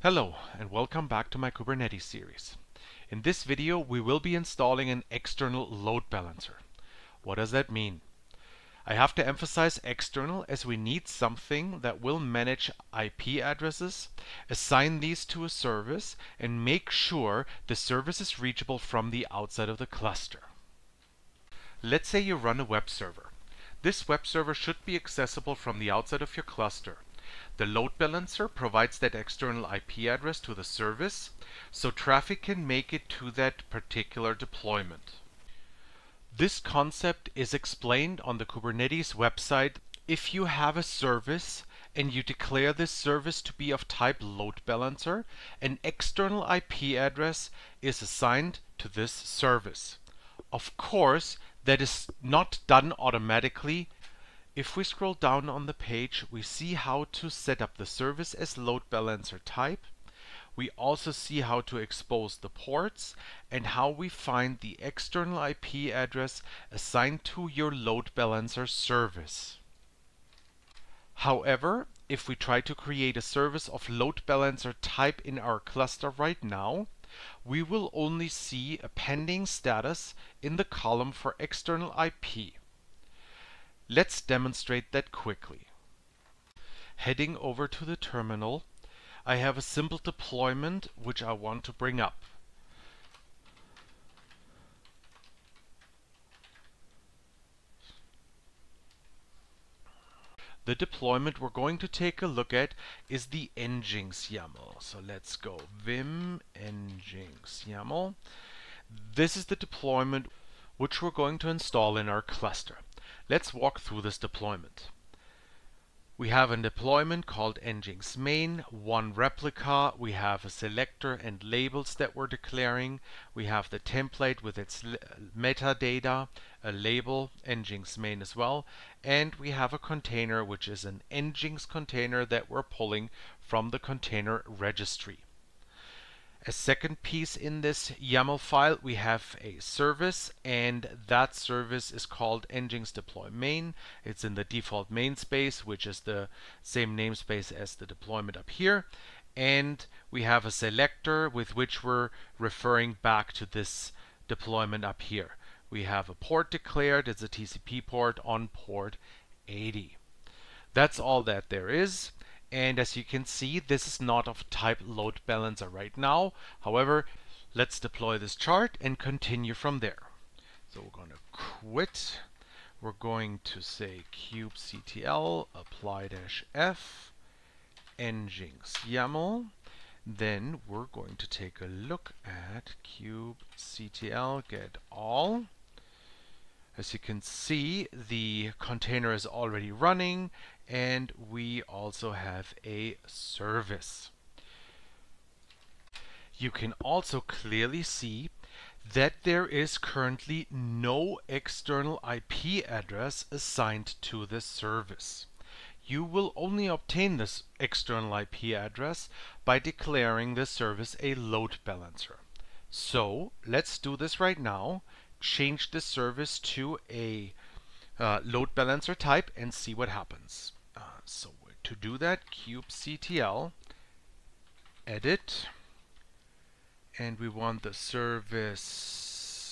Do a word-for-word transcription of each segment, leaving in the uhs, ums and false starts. Hello and welcome back to my Kubernetes series. In this video we will be installing an external load balancer. What does that mean? I have to emphasize external as we need something that will manage I P addresses, assign these to a service, and make sure the service is reachable from the outside of the cluster. Let's say you run a web server. This web server should be accessible from the outside of your cluster. The load balancer provides that external I P address to the service, so traffic can make it to that particular deployment. This concept is explained on the Kubernetes website. If you have a service and you declare this service to be of type load balancer, an external I P address is assigned to this service. Of course, that is not done automatically. If we scroll down on the page, we see how to set up the service as load balancer type. We also see how to expose the ports and how we find the external I P address assigned to your load balancer service. However, if we try to create a service of load balancer type in our cluster right now, we will only see a pending status in the column for external I P. Let's demonstrate that quickly. Heading over to the terminal, I have a simple deployment which I want to bring up. The deployment we're going to take a look at is the nginx YAML. So let's go vim nginx YAML. This is the deployment which we're going to install in our cluster. Let's walk through this deployment. We have a deployment called nginx main, one replica, we have a selector and labels that we're declaring, we have the template with its metadata, a label, nginx main as well, and we have a container which is an nginx container that we're pulling from the container registry. A second piece in this YAML file, we have a service, and that service is called nginx deploy main. It's in the default main space, which is the same namespace as the deployment up here. And we have a selector with which we're referring back to this deployment up here. We have a port declared. It's a T C P port on port eighty. That's all that there is. And as you can see, this is not of type load balancer right now. However, let's deploy this chart and continue from there. So we're going to quit. We're going to say kubectl apply-f nginx YAML. Then we're going to take a look at kubectl get all. As you can see, the container is already running, and we also have a service. You can also clearly see that there is currently no external I P address assigned to this service. You will only obtain this external I P address by declaring this service a load balancer. So let's do this right now. Change the service to a uh, load balancer type and see what happens. Uh, so to do that, kubectl edit, and we want the service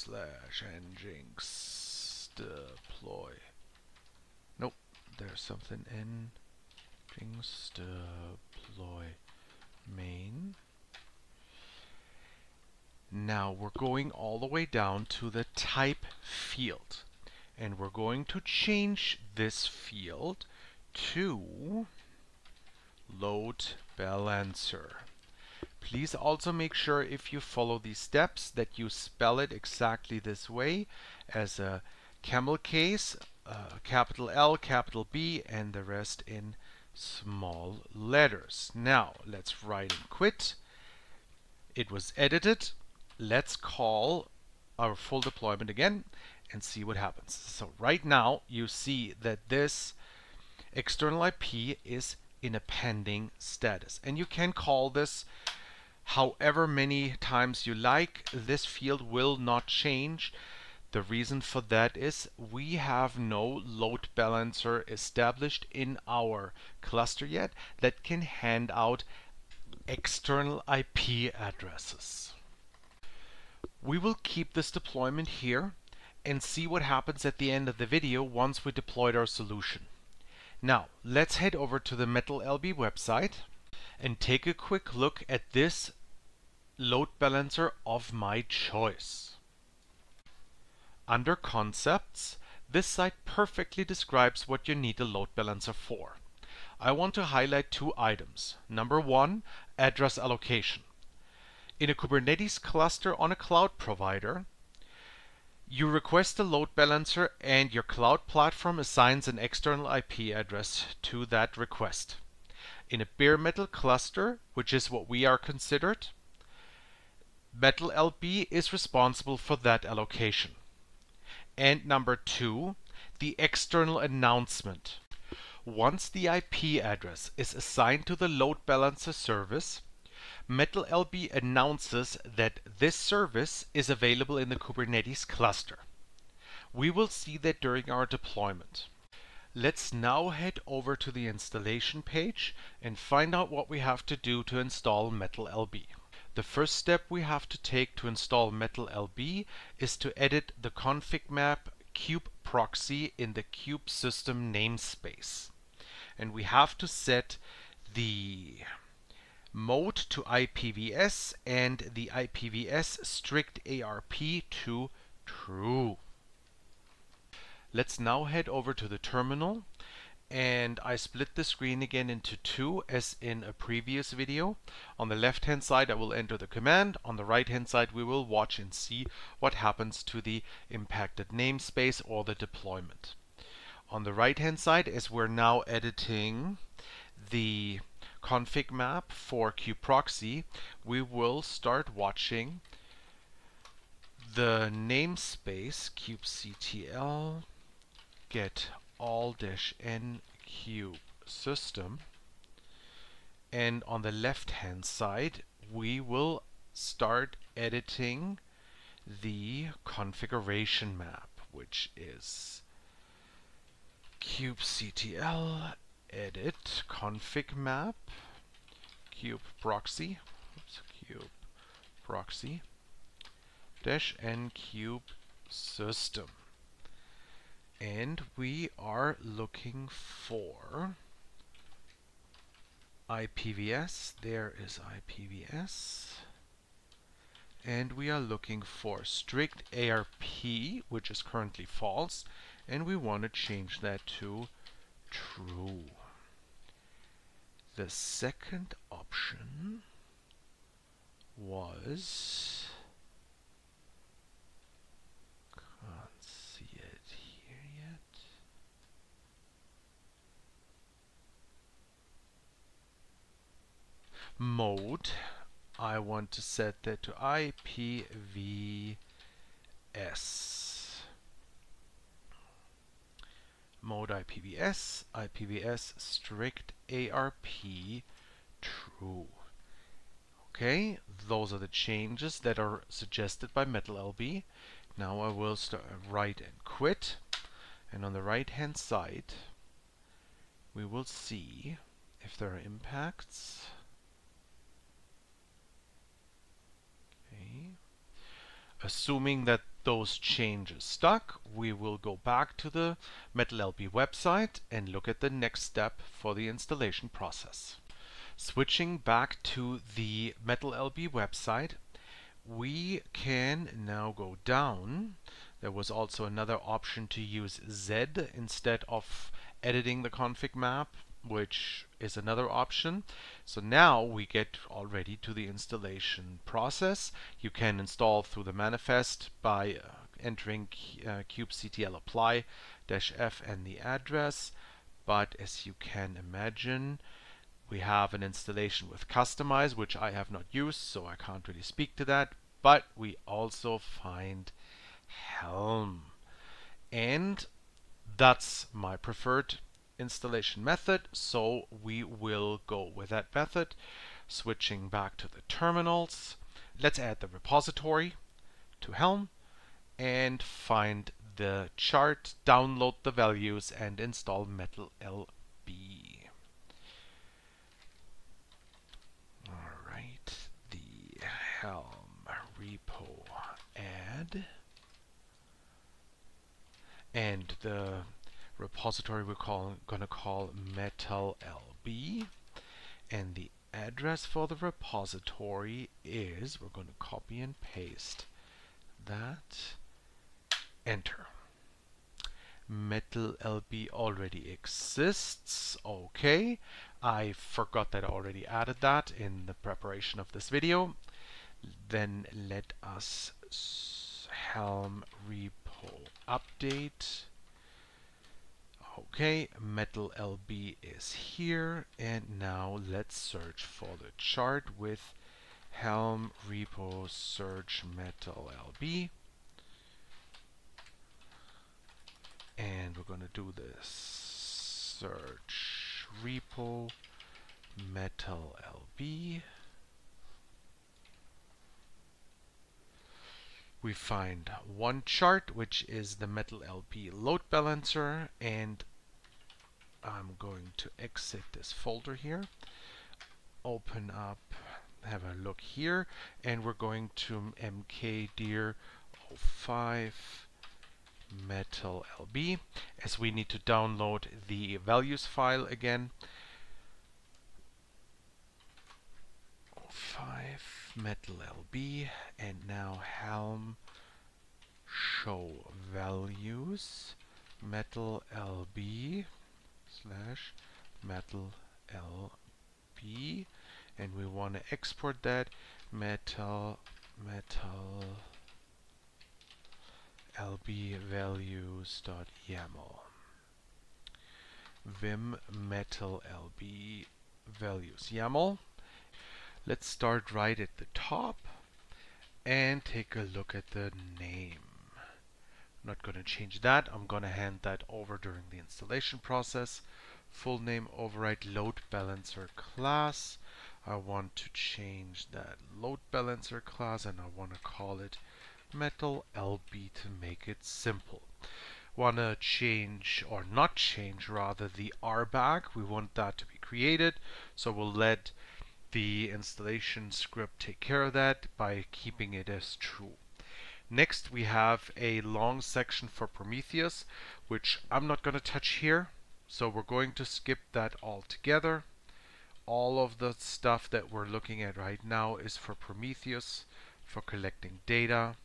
slash nginx deploy. Nope, there's something in nginx deploy main. Now we're going all the way down to the type field, and we're going to change this field to load balancer. Please also make sure, if you follow these steps, that you spell it exactly this way, as a camel case, uh, capital L, capital B, and the rest in small letters. Now let's write and quit. It was edited. Let's call our full deployment again and see what happens. So right now you see that this external I P is in a pending status, and you can call this however many times you like. This field will not change. The reason for that is we have no load balancer established in our cluster yet that can hand out external I P addresses. We will keep this deployment here and see what happens at the end of the video once we deployed our solution. Now let's head over to the MetalLB website and take a quick look at this load balancer of my choice. Under concepts, this site perfectly describes what you need a load balancer for. I want to highlight two items. Number one, address allocation. In a Kubernetes cluster on a cloud provider, you request a load balancer and your cloud platform assigns an external I P address to that request. In a bare metal cluster, which is what we are considered, MetalLB is responsible for that allocation. And number two, the external announcement. Once the I P address is assigned to the load balancer service, MetalLB announces that this service is available in the Kubernetes cluster. We will see that during our deployment. Let's now head over to the installation page and find out what we have to do to install MetalLB. The first step we have to take to install MetalLB is to edit the config map kube-proxy in the kube-system namespace. And we have to set the mode to I P V S and the I P V S strict A R P to true. Let's now head over to the terminal, and I split the screen again into two as in a previous video. On the left hand side I will enter the command, on the right hand side we will watch and see what happens to the impacted namespace or the deployment. On the right hand side, as we're now editing the config map for kube-proxy, we will start watching the namespace kubectl get all-n kube-system, and on the left hand side we will start editing the configuration map, which is kubectl edit config map kube-proxy kube-proxy dash n kube-system, and we are looking for I P V S. There is I P V S, and we are looking for strict A R P, which is currently false, and we want to change that to true. The second option was, can't see it here yet. Mode, I want to set that to I P V S. Mode I P V S, I P V S strict A R P true. Okay, those are the changes that are suggested by MetalLB. Now I will start write and quit, and on the right hand side we will see if there are impacts. Okay. Assuming that those changes stuck, we will go back to the MetalLB website and look at the next step for the installation process. Switching back to the MetalLB website, we can now go down. There was also another option to use Z instead of editing the config map, which is another option. So now we get already to the installation process. You can install through the manifest by uh, entering uh, kubectl apply dash f and the address, but as you can imagine, we have an installation with customize, which I have not used, so I can't really speak to that. But we also find Helm. And that's my preferred installation method, so we will go with that method. Switching back to the terminals, let's add the repository to Helm and find the chart, download the values, and install MetalLB. Helm repo add, and the repository we're call, gonna call MetalLB, and the address for the repository is, we're going to copy and paste that, enter. MetalLB already exists. Okay, I forgot that I already added that in the preparation of this video. Then let us Helm repo update. Okay, MetalLB is here, and now let's search for the chart with Helm repo search MetalLB, and we're going to do this search repo MetalLB. We find one chart, which is the MetalLB load balancer, and I'm going to exit this folder here, open up, have a look here, and we're going to mkdir zero five MetalLB, as we need to download the values file again. five MetalLB, and now Helm show values MetalLB slash MetalLB, and we want to export that metal MetalLB values.yaml, vim MetalLB values YAML. Let's start right at the top and take a look at the name. I'm not going to change that. I'm going to hand that over during the installation process. Full name override load balancer class. I want to change that load balancer class, and I want to call it MetalLB to make it simple. Want to change, or not change rather, the R B A C. We want that to be created, so we'll let the installation script take care of that by keeping it as true. Next, we have a long section for Prometheus, which I'm not going to touch here, so we're going to skip that altogether. All of the stuff that we're looking at right now is for Prometheus, for collecting data.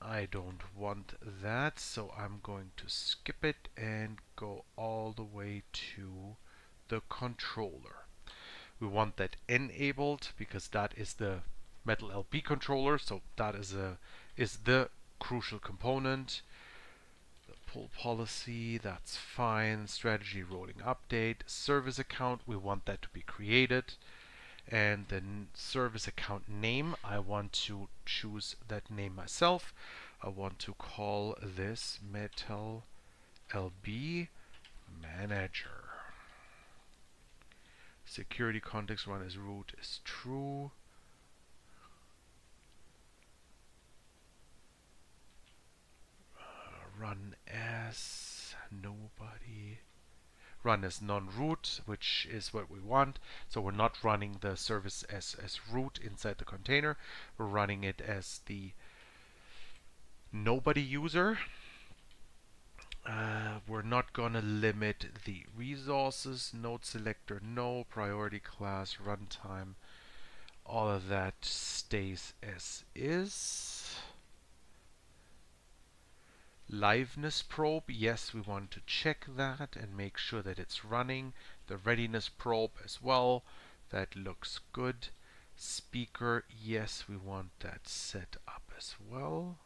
I don't want that, so I'm going to skip it and go all the way to the controller. We want that enabled because that is the MetalLB controller, so that is a is the crucial component. The pull policy, that's fine. Strategy rolling update, service account, we want that to be created, and then service account name, I want to choose that name myself. I want to call this MetalLB manager. Security context run as root is true. Uh, run as nobody. Run as non-root, which is what we want. So we're not running the service as, as root inside the container. We're running it as the nobody user. Uh, we're not going to limit the resources, node selector, no, priority class, runtime, all of that stays as is. Liveness probe, yes, we want to check that and make sure that it's running. The readiness probe as well, that looks good. Speaker, yes, we want that set up as well.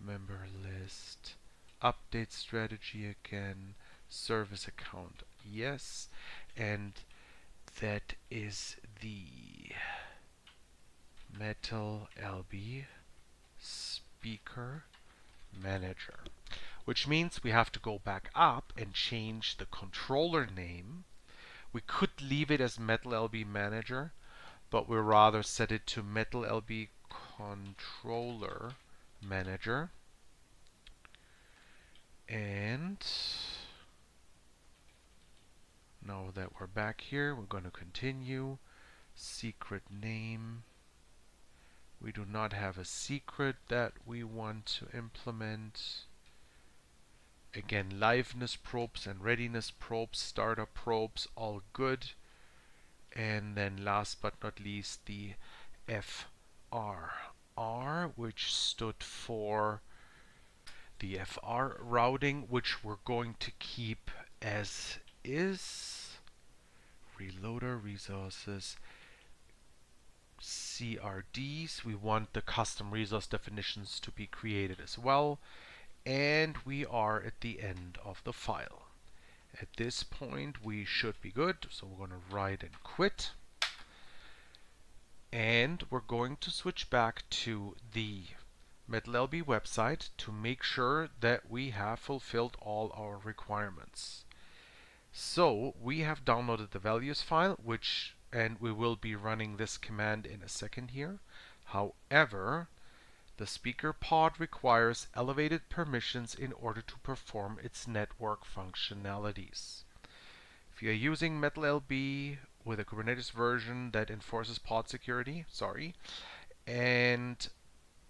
Member list, update strategy again, service account, yes, and that is the MetalLB speaker manager, which means we have to go back up and change the controller name. We could leave it as MetalLB manager, but we'll rather set it to MetalLB controller manager. And that we're back here. We're going to continue. Secret name. We do not have a secret that we want to implement. Again, liveness probes and readiness probes, starter probes, all good. And then last but not least, the F R R, which stood for the F R routing, which we're going to keep as is. Reloader resources. C R Ds, we want the custom resource definitions to be created as well, and we are at the end of the file. At this point we should be good, so we're going to write and quit, and we're going to switch back to the MetalLB website to make sure that we have fulfilled all our requirements. So we have downloaded the values file, which and we will be running this command in a second here. However, the speaker pod requires elevated permissions in order to perform its network functionalities. If you're using MetalLB with a Kubernetes version that enforces pod security, sorry, and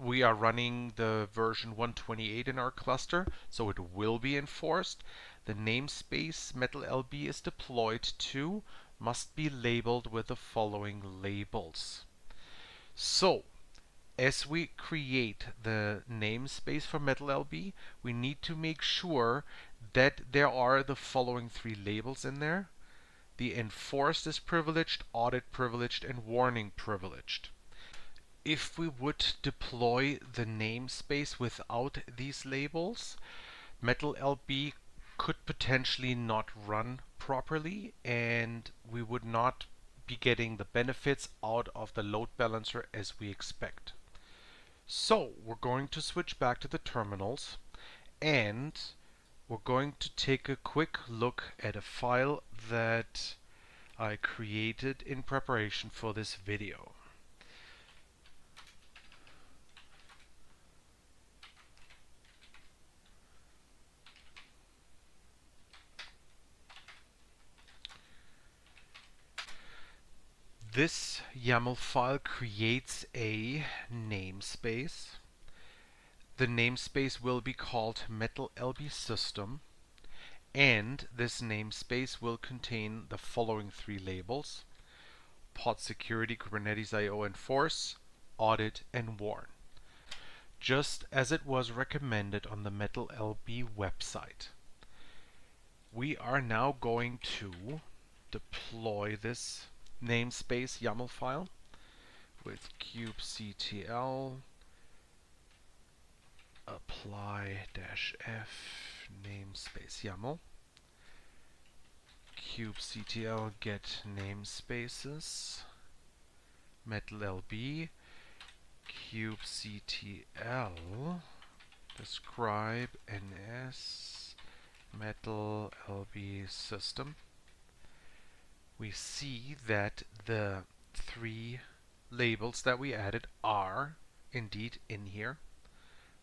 we are running the version one twenty-eight in our cluster, so it will be enforced. The namespace MetalLB is deployed to must be labeled with the following labels. So, as we create the namespace for MetalLB, we need to make sure that there are the following three labels in there. The enforced is privileged, audit privileged, and warning privileged. If we would deploy the namespace without these labels, MetalLB could potentially not run properly, and we would not be getting the benefits out of the load balancer as we expect. So we're going to switch back to the terminals, and we're going to take a quick look at a file that I created in preparation for this video. This YAML file creates a namespace. The namespace will be called MetalLB system, and this namespace will contain the following three labels: pod security, Kubernetes I O enforce, audit, and warn, just as it was recommended on the MetalLB website. We are now going to deploy this namespace YAML file with kubectl apply-f namespace YAML, kubectl get namespaces MetalLB, kubectl describe ns MetalLB system. We see that the three labels that we added are indeed in here,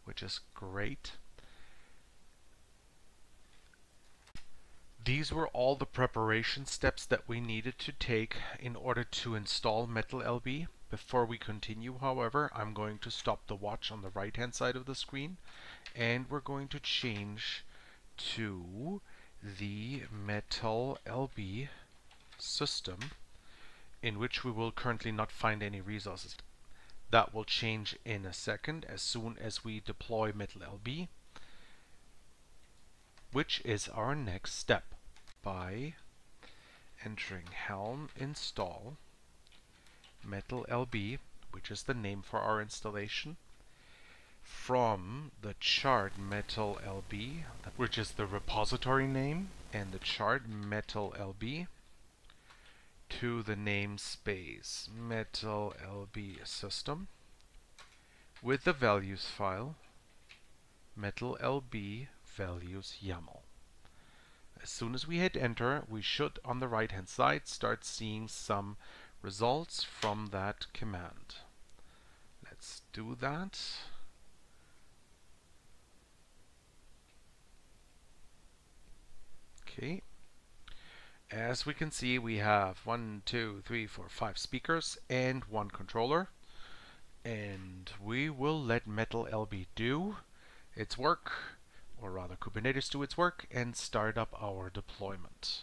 which is great. These were all the preparation steps that we needed to take in order to install MetalLB. Before we continue, however, I'm going to stop the watch on the right hand side of the screen, and we're going to change to the MetalLB system, in which we will currently not find any resources. That will change in a second as soon as we deploy MetalLB, which is our next step, by entering Helm install MetalLB, which is the name for our installation, from the chart MetalLB, which is the repository name, and the chart MetalLB, to the namespace MetalLB system with the values file MetalLB values YAML. As soon as we hit enter, we should on the right hand side start seeing some results from that command. Let's do that. Okay. As we can see, we have one, two, three, four, five speakers and one controller. And we will let MetalLB do its work, or rather Kubernetes do its work, and start up our deployment.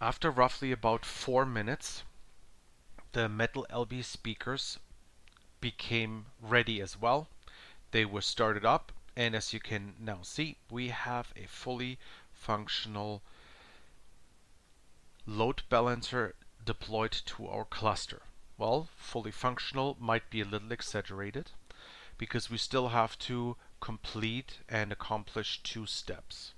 After roughly about four minutes, the MetalLB speakers became ready as well. They were started up, and as you can now see, we have a fully functional load balancer deployed to our cluster. Well, fully functional might be a little exaggerated, because we still have to complete and accomplish two steps.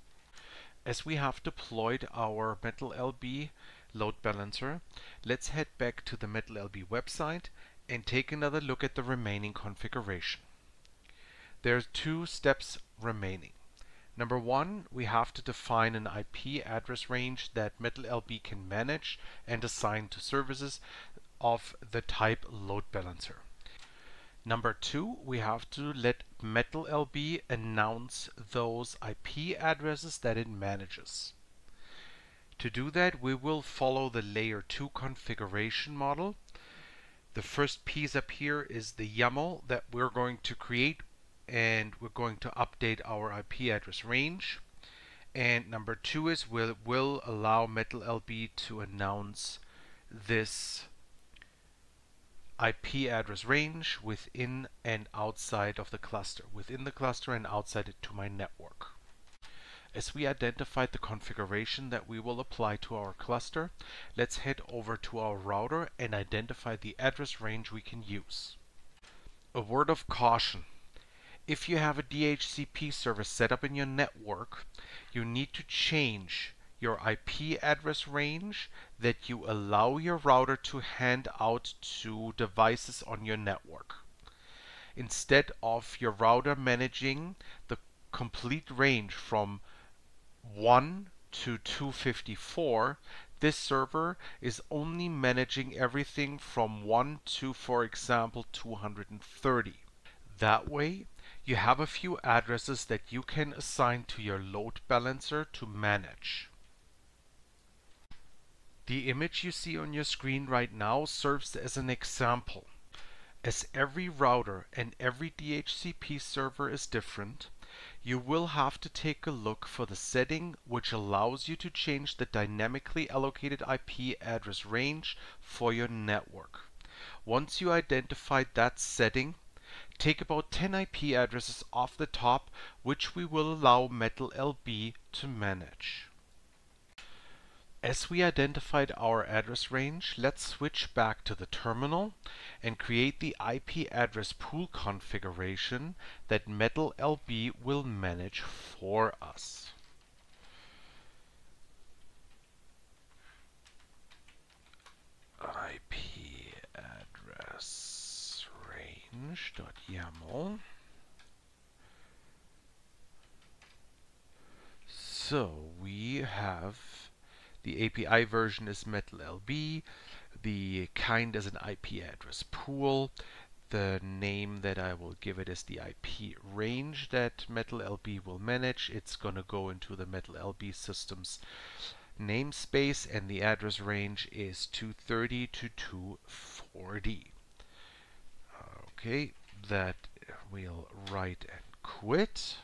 As we have deployed our MetalLB load balancer, let's head back to the MetalLB website and take another look at the remaining configuration. There are two steps remaining. Number one, we have to define an I P address range that MetalLB can manage and assign to services of the type load balancer. Number two, we have to let MetalLB announce those I P addresses that it manages. To do that, we will follow the layer two configuration model. The first piece up here is the YAML that we're going to create, and we're going to update our I P address range. And number two is we'll, we'll allow MetalLB to announce this I P address range within and outside of the cluster, within the cluster and outside it to my network. As we identified the configuration that we will apply to our cluster, let's head over to our router and identify the address range we can use. A word of caution. If you have a D H C P service set up in your network, you need to change your I P address range that you allow your router to hand out to devices on your network. Instead of your router managing the complete range from one to two fifty-four, this server is only managing everything from one to, for example, two hundred thirty. That way, you have a few addresses that you can assign to your load balancer to manage. The image you see on your screen right now serves as an example. As every router and every D H C P server is different, you will have to take a look for the setting which allows you to change the dynamically allocated I P address range for your network. Once you identified that setting, take about ten I P addresses off the top, which we will allow MetalLB to manage. As we identified our address range, let's switch back to the terminal and create the I P address pool configuration that MetalLB will manage for us. I P address range.yaml. So we have the A P I version is MetalLB, the kind is an I P address pool, the name that I will give it is the I P range that MetalLB will manage. It's going to go into the MetalLB system's namespace, and the address range is two thirty to two forty. Okay, that we'll write and quit.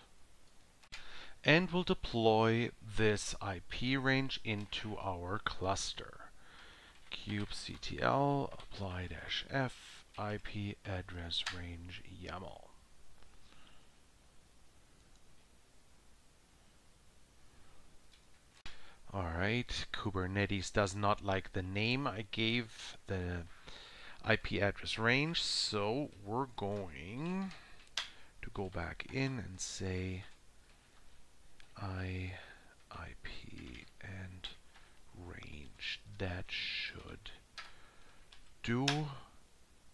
And we'll deploy this I P range into our cluster. kubectl apply-f I P address range YAML. Alright, Kubernetes does not like the name I gave the I P address range, so we're going to go back in and say I, I P, and range. That should do,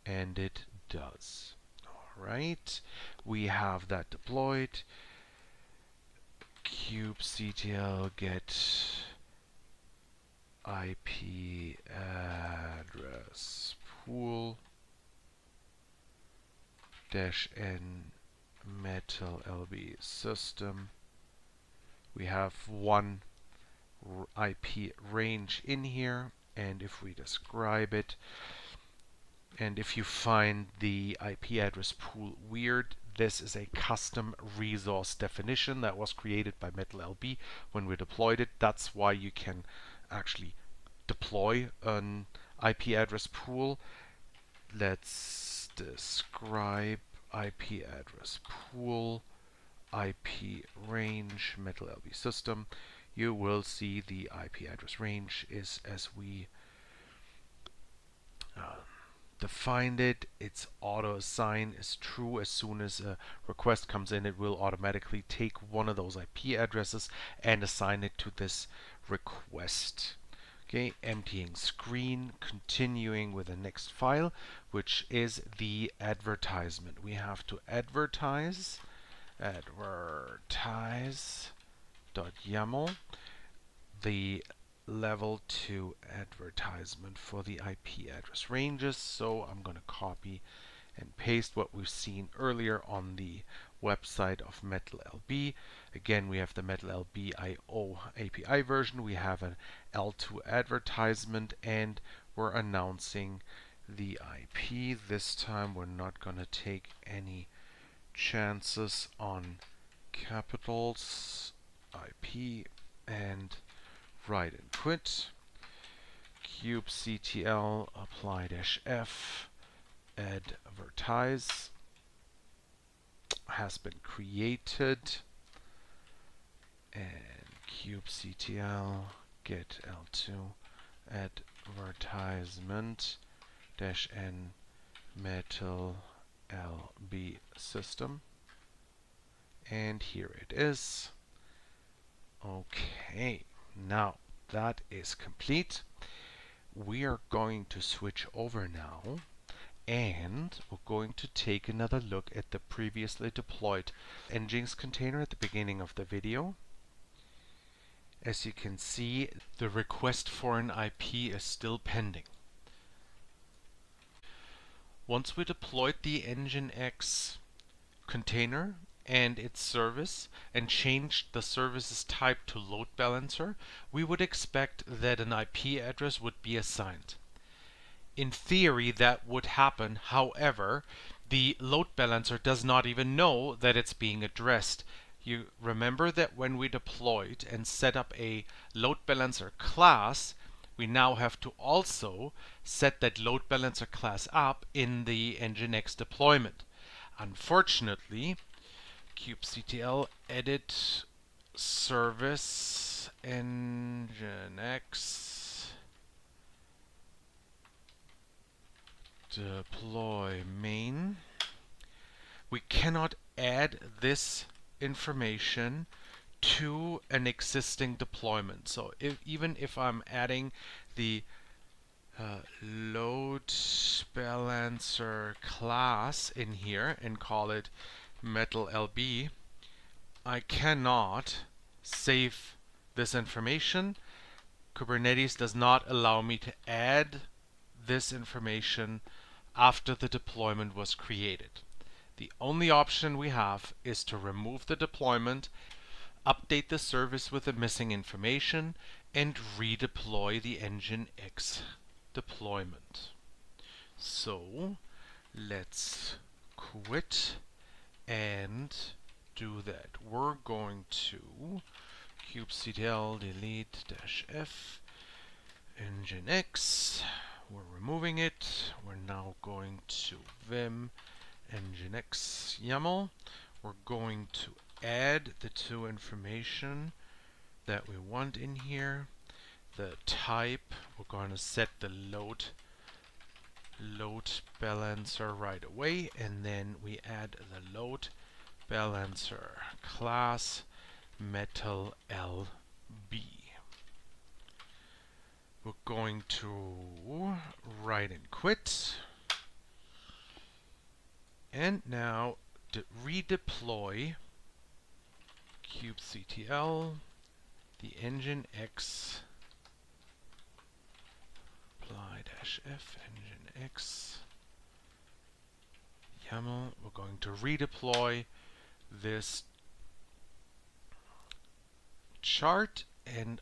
and it does. All right, we have that deployed. Kubectl get I P address pool dash n MetalLB system. We have one I P range in here, and if we describe it, and if you find the I P address pool weird, this is a custom resource definition that was created by MetalLB when we deployed it. That's why you can actually deploy an I P address pool. Let's describe I P address pool, I P range, MetalLB system. You will see the I P address range is as we uh, defined it. Its auto assign is true. As soon as a request comes in, it will automatically take one of those I P addresses and assign it to this request. Okay, emptying screen, continuing with the next file, which is the advertisement. We have to advertise, advertise.yaml, the level to advertisement for the I P address ranges. So I'm going to copy and paste what we've seen earlier on the website of MetalLB. Again, we have the MetalLB I O A P I version, we have an L two advertisement, and we're announcing the I P. This time we're not going to take any chances on capitals, I P, and write and quit. kubectl apply-f advertise has been created, and kubectl get L two advertisement dash n MetalLB system, and here it is. Okay, now that is complete. We are going to switch over now, and we're going to take another look at the previously deployed nginx container at the beginning of the video. As you can see, the request for an I P is still pending. Once we deployed the nginx container and its service and changed the service's type to load balancer, we would expect that an I P address would be assigned. In theory, that would happen. However, the load balancer does not even know that it's being addressed. You remember that when we deployed and set up a load balancer class, we now have to also set that load balancer class up in the nginx deployment. Unfortunately, kubectl edit service nginx deploy main, we cannot add this information to an existing deployment. So if, even if I'm adding the uh, load balancer class in here and call it MetalLB, I cannot save this information. Kubernetes does not allow me to add this information after the deployment was created. The only option we have is to remove the deployment, update the service with the missing information, and redeploy the nginx deployment. So let's quit and do that. We're going to kubectl delete dash f nginx. We're removing it. We're now going to vim nginx YAML. We're going to add the two information that we want in here. The type, we're going to set the load load balancer right away, and then we add the load balancer class MetalLB. We're going to write and quit, and now to redeploy kubectl the nginx apply dash f nginx YAML. We're going to redeploy this chart, and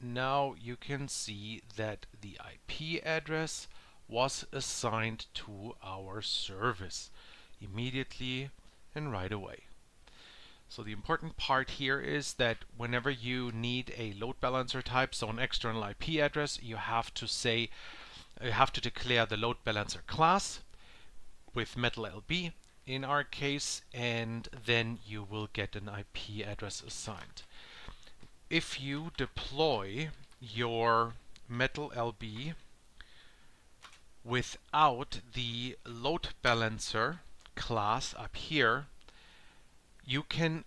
now you can see that the I P address was assigned to our service immediately and right away. So the important part here is that whenever you need a load balancer type, so an external I P address, you have to say, you have to declare the load balancer class with MetalLB in our case, and then you will get an I P address assigned. If you deploy your MetalLB without the load balancer class up here, you can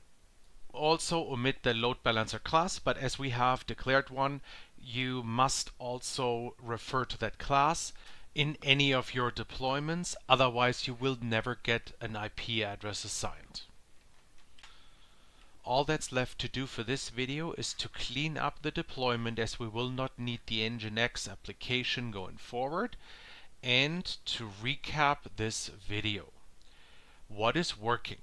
also omit the load balancer class, but as we have declared one, you must also refer to that class in any of your deployments, otherwise you will never get an I P address assigned. All that's left to do for this video is to clean up the deployment, as we will not need the nginx application going forward. And to recap this video, what is working?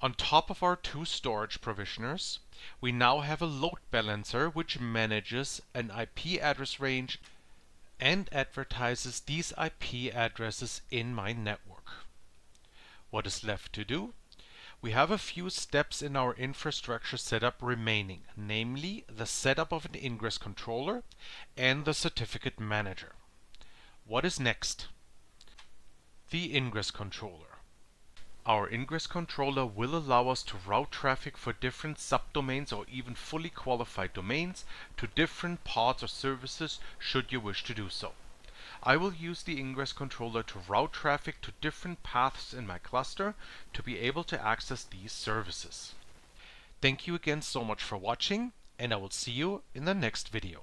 On top of our two storage provisioners, we now have a load balancer which manages an I P address range and advertises these I P addresses in my network. What is left to do? We have a few steps in our infrastructure setup remaining, namely the setup of an ingress controller and the certificate manager. What is next? The ingress controller. Our ingress controller will allow us to route traffic for different subdomains or even fully qualified domains to different pods or services should you wish to do so. I will use the ingress controller to route traffic to different paths in my cluster to be able to access these services. Thank you again so much for watching, and I will see you in the next video.